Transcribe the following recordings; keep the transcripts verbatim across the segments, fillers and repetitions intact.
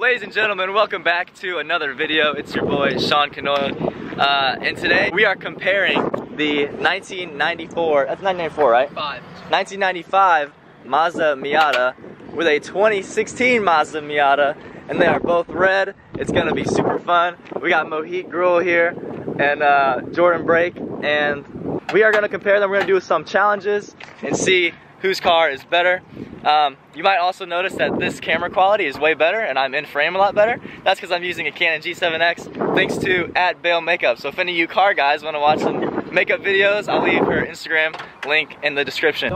Ladies and gentlemen, welcome back to another video. It's your boy Sean Canoy, uh, and today we are comparing the nineteen ninety-four, that's nineteen ninety-four, right? Five. nineteen ninety-five Mazda Miata with a twenty sixteen Mazda Miata, and they are both red. It's gonna be super fun. We got Mohit Gruel here and uh, Jordan Brake, and we are gonna compare them. We're gonna do some challenges and see whose car is better. Um, you might also notice that this camera quality is way better and I'm in frame a lot better. That's because I'm using a Canon G seven X, thanks to at bailmakeup. So if any of you car guys want to watch some makeup videos, I'll leave her Instagram link in the description.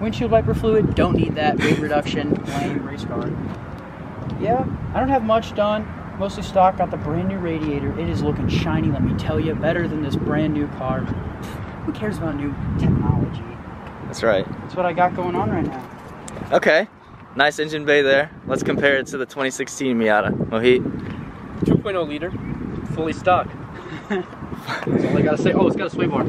Windshield wiper fluid, don't need that. Weight reduction, lame, race car. Yeah, I don't have much done. Mostly stock, got the brand new radiator. It is looking shiny, let me tell you, better than this brand new car. Who cares about new technology? That's right. That's what I got going on right now. Okay, nice engine bay there. Let's compare it to the twenty sixteen Miata. Mohit? two point oh liter, fully stock. That's all I gotta say. Oh, it's got a sway bar.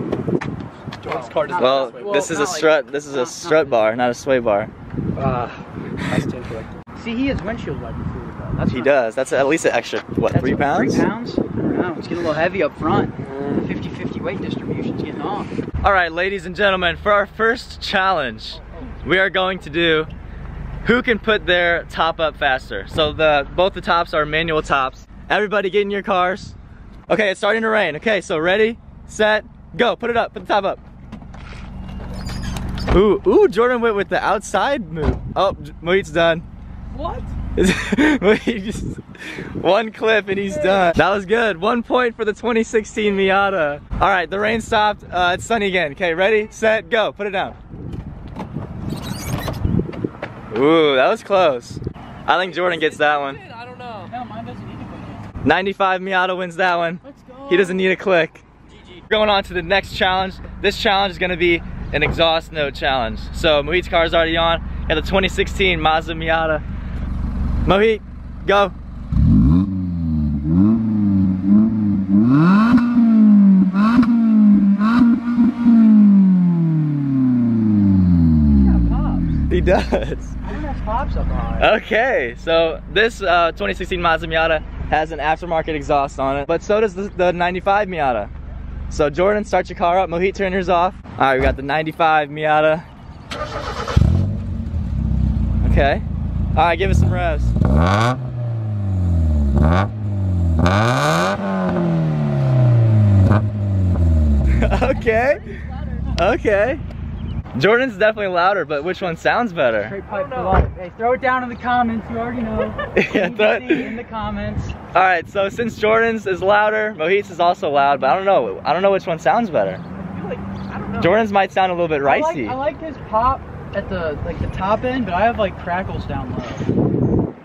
Jordan's car doesn't well, have a sway bar. Well, this is a strut, like, this is a not, strut not bar, not a sway bar. Ah, that's incorrect. See, he has windshield wiper fluid though. That's he does. That's at least an extra, what, that's three pounds? Three pounds? I don't know. It's getting a little heavy up front. The fifty fifty weight distribution's getting off. All right, ladies and gentlemen, for our first challenge, we are going to do who can put their top up faster. So the both the tops are manual tops. Everybody get in your cars. Okay, it's starting to rain. Okay, so ready, set, go. Put it up, put the top up. Ooh, ooh, Jordan went with the outside move. Oh, Mohit's done. What? Just one clip and he's done. That was good. One point for the twenty sixteen Miata. All right, the rain stopped. Uh, it's sunny again. Okay, ready, set, go. Put it down. Ooh, that was close. I think Jordan gets that one. I don't know. No, mine doesn't need a click. ninety-five Miata wins that one. Let's go. He doesn't need a click. G G. Going on to the next challenge. This challenge is going to be an exhaust node challenge. So Mohit's car is already on. Got the twenty sixteen Mazda Miata. Mohit, go. He does. Okay, so this uh, twenty sixteen Mazda Miata has an aftermarket exhaust on it, but so does the, the ninety-five Miata. So Jordan, start your car up. Mohit, turn yours off. All right, we got the ninety-five Miata. Okay. All right, give us some revs. Okay. Okay. Jordan's definitely louder, but which one sounds better? Straight pipe below. Hey, throw it down in the comments, you already know. Yeah, throw it in the comments. Alright, so since Jordan's is louder, Mohit's is also loud, but I don't know. I don't know which one sounds better. I feel like, I don't know. Jordan's might sound a little bit ricey. I like, I like his pop at the like the top end, but I have like crackles down low.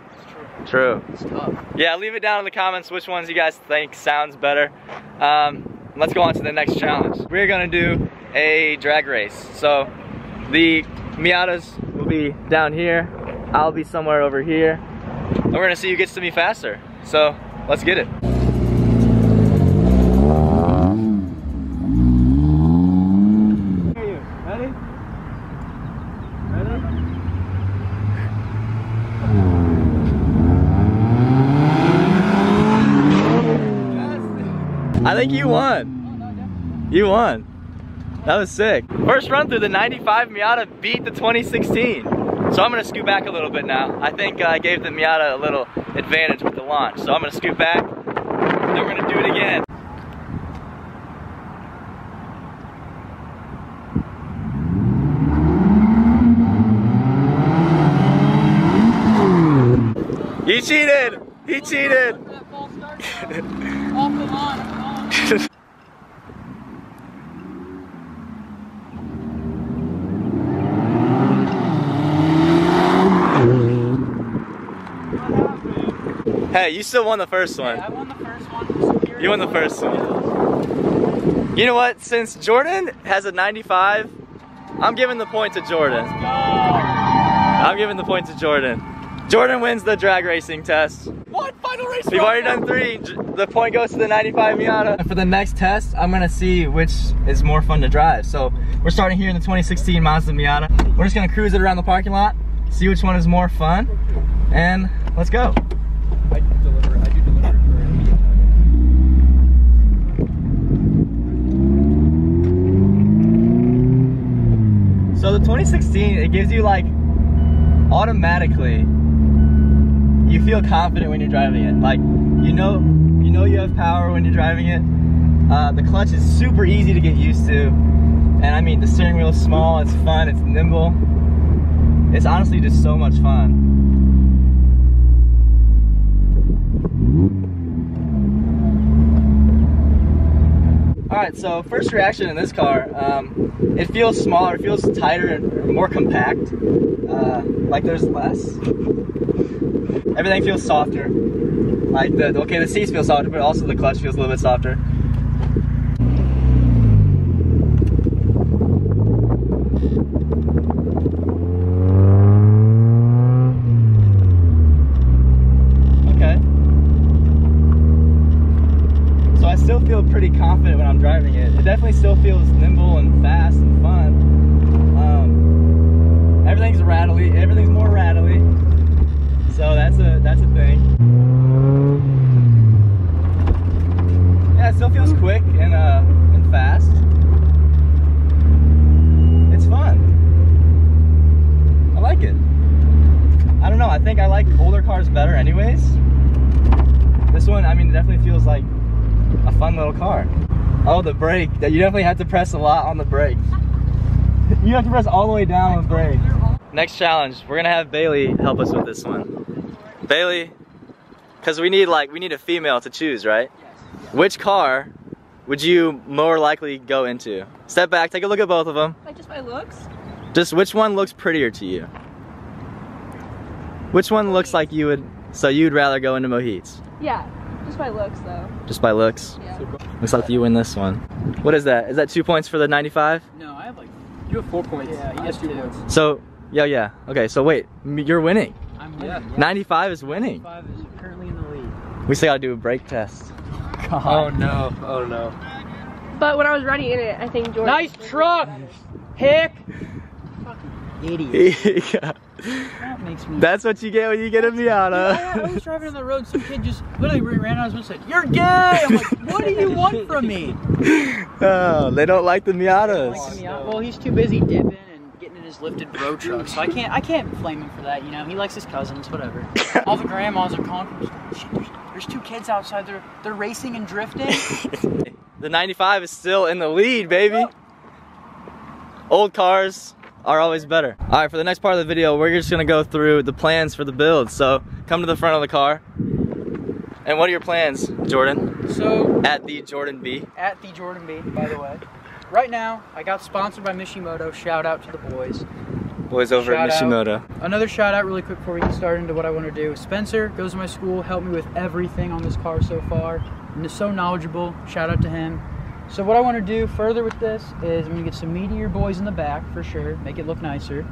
It's true. True. It's tough. Yeah, leave it down in the comments which ones you guys think sounds better. Um, Let's go on to the next challenge. We're gonna do a drag race. So the Miatas will be down here. I'll be somewhere over here. And we're gonna see who gets to me faster. So let's get it. I think you won. You won. That was sick. First run through, the ninety-five Miata beat the twenty sixteen. So I'm gonna scoot back a little bit now. I think I gave the Miata a little advantage with the launch. So I'm gonna scoot back, and then we're gonna do it again. He cheated! He cheated! Off the lawn. Hey, you still won the first one. Yeah, I won the first one. You won the first one. You know what? Since Jordan has a ninety-five, I'm giving the point to Jordan. Let's go. I'm giving the point to Jordan. Jordan wins the drag racing test. What? Final race? We've already done three. The point goes to the ninety-five Miata. For the next test, I'm gonna see which is more fun to drive. So we're starting here in the twenty sixteen Mazda Miata. We're just gonna cruise it around the parking lot, see which one is more fun, and let's go. So the twenty sixteen, it gives you like, automatically, you feel confident when you're driving it. Like, you know you know you have power when you're driving it. Uh, the clutch is super easy to get used to. And I mean, the steering wheel is small, it's fun, it's nimble. It's honestly just so much fun. Alright, so first reaction in this car, um, it feels smaller, it feels tighter and more compact, uh, like there's less. Everything feels softer, like the, okay the seats feel softer, but also the clutch feels a little bit softer. Pretty confident when I'm driving it. It definitely still feels nimble and fast and fun. Um, everything's rattly. Everything's more rattly. So that's a that's a thing. Yeah, it still feels quick and uh and fast. It's fun. I like it. I don't know. I think I like older cars better, anyways. This one, I mean, it definitely feels like a fun little car. Oh, the brake. That you definitely have to press a lot on the brake. You have to press all the way down on the brake. Next challenge, we're gonna have Bailey help us with this one. Bailey, because we need like we need a female to choose, right? Yes. Which car would you more likely go into? Step back, take a look at both of them. Like just by looks? Just which one looks prettier to you? Which one looks like you would? So you'd rather go into Mohit's? Yeah. Just by looks, though. Just by looks? Yeah. Looks like you win this one. What is that? Is that two points for the ninety-five? No, I have like... You have four points. Yeah, he has two points. So, yeah, yeah. Okay, so wait. You're winning. I'm winning. Yeah. ninety-five is winning. ninety-five is currently in the lead. We still gotta do a brake test. God. Oh, no. Oh, no. But when I was running in it, I think Jordan... Nice truck! Hick! Idiot. Yeah. That makes me... That's what you get when you get a Miata. Yeah, I was driving on the road, some kid just literally ran out of his window and said, "You're gay!" I'm like, what do you want from me? Oh, they don't like the Miatas. Like the Miata. Well, he's too busy dipping and getting in his lifted bro truck, so I can't I can't flame him for that, you know? He likes his cousins, whatever. All the grandmas are calling, shit, there's two kids outside, they're, they're racing and drifting. The ninety-five is still in the lead, baby. Oh. Old cars are always better. All right, for the next part of the video, we're just gonna go through the plans for the build. So come to the front of the car. And what are your plans, Jordan? So at the Jordan B. At the Jordan B, by the way. Right now, I got sponsored by Mishimoto. Shout out to the boys. Boys over shout at Mishimoto. Out. Another shout out really quick before we get started into what I wanna do. Spencer goes to my school, helped me with everything on this car so far. And is so knowledgeable, shout out to him. So what I want to do further with this is I'm going to get some meatier boys in the back for sure, make it look nicer.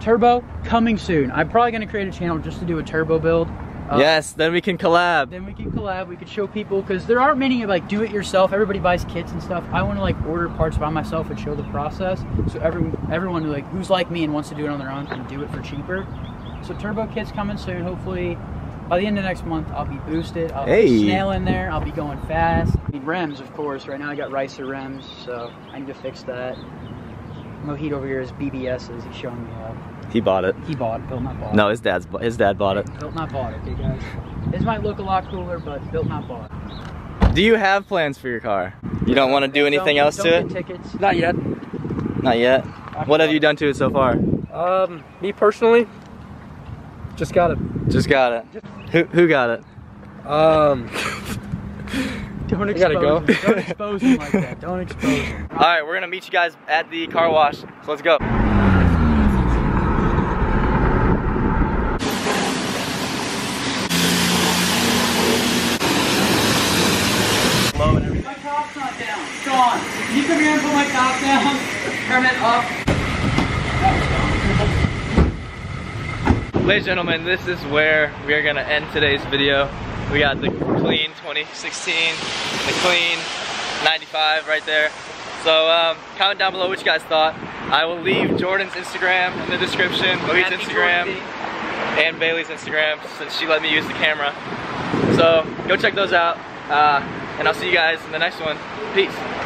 Turbo, coming soon. I'm probably going to create a channel just to do a turbo build. Um, yes, then we can collab. Then we can collab, we could show people, because there aren't many like do-it-yourself, everybody buys kits and stuff. I want to like order parts by myself and show the process, so every, everyone who, like, who's like me and wants to do it on their own can do it for cheaper. So turbo kit's coming soon, hopefully. By the end of next month, I'll be boosted, I'll hey. be snailing there, I'll be going fast. I need rims, of course. Right now I got Ricer rims, so I need to fix that. Mohit over here is B B S's, he's showing me up. He bought it. He bought it, Built Not bought it. No, his, dad's, his dad bought it. Built Not bought it, okay guys? This might look a lot cooler, but Built Not bought it. Do you have plans for your car? You don't want to do anything don't, else don't to get it? Tickets. Not yet. Not yet? Not what have it. you done to it so far? Um, me personally? Just got it. Just got it. Just Who, who got it? Um, don't expose go. him. Don't expose him like that. Don't expose him. All right, we're going to meet you guys at the car wash. So let's go. My top's not down. Sean, if you come here and put my top down, turn it up. That was gone. Ladies and gentlemen, this is where we are gonna end today's video. We got the clean twenty sixteen, the clean ninety-five right there. So um, comment down below what you guys thought. I will leave Jordan's Instagram in the description, Louise's Instagram, and Bailey's Instagram since she let me use the camera. So go check those out, uh, and I'll see you guys in the next one. Peace.